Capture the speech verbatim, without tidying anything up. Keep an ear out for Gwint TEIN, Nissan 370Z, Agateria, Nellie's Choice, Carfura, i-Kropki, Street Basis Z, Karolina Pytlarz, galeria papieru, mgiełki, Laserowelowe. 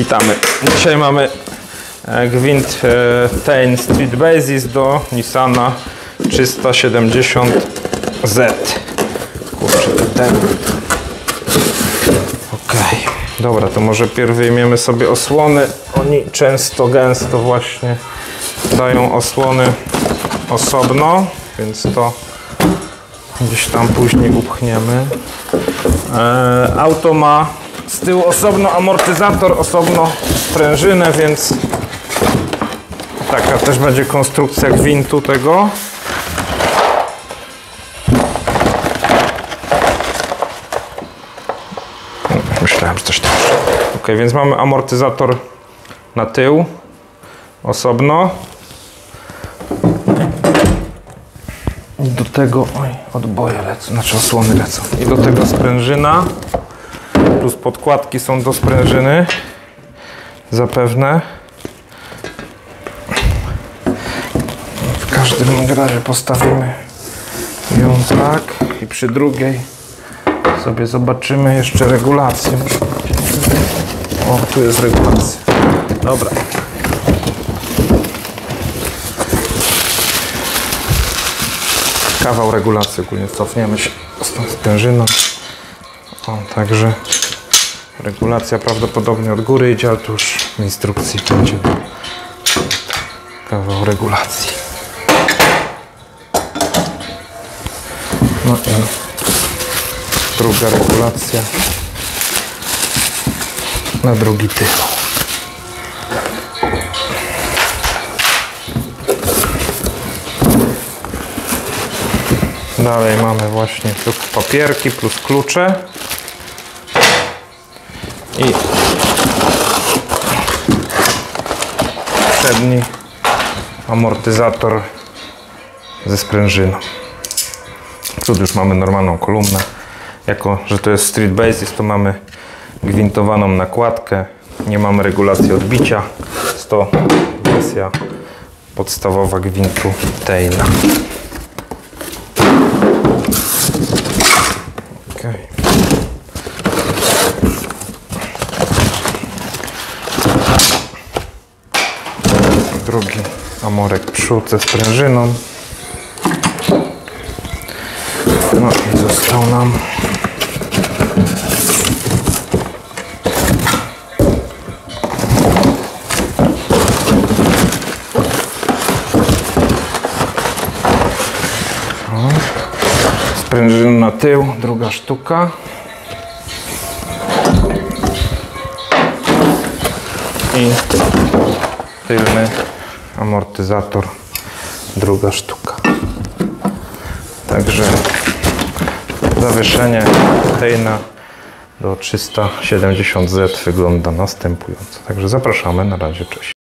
Witamy. Dzisiaj mamy Gwint TEIN Street Basis do Nissana trzysta siedemdziesiąt Z. Kurczę, ten. Ok. Dobra, to może pierw wyjmiemy sobie osłony. Oni często, gęsto właśnie dają osłony osobno, więc to gdzieś tam później upchniemy. E, auto ma z tyłu osobno amortyzator, osobno sprężynę, więc taka też będzie konstrukcja gwintu tego. Myślałem, że coś tam. Ok, więc mamy amortyzator na tył osobno. I do tego, oj, odboje lecą, znaczy osłony lecą. I do tego sprężyna, plus podkładki są do sprężyny, zapewne. W każdym razie postawimy ją tak i przy drugiej sobie zobaczymy jeszcze regulację. O, tu jest regulacja. Dobra. Kawał regulacji ogólnie, cofniemy się z tą sprężyną. O, także regulacja prawdopodobnie od góry idzie, ale tu już w instrukcji będzie kawał regulacji. No i druga regulacja na drugi tył. Dalej mamy właśnie plus papierki, plus klucze i przedni amortyzator ze sprężyną. Tu już mamy normalną kolumnę. Jako że to jest Street Basis, to mamy gwintowaną nakładkę. Nie mamy regulacji odbicia. Jest to wersja podstawowa gwintu Teina. Drugi amorek przód ze sprężyną. No i został nam sprężyna na tył, druga sztuka. I tylny amortyzator, druga sztuka. Także zawieszenie Teina do trzysta siedemdziesiąt Z wygląda następująco. Także zapraszamy, na razie, cześć.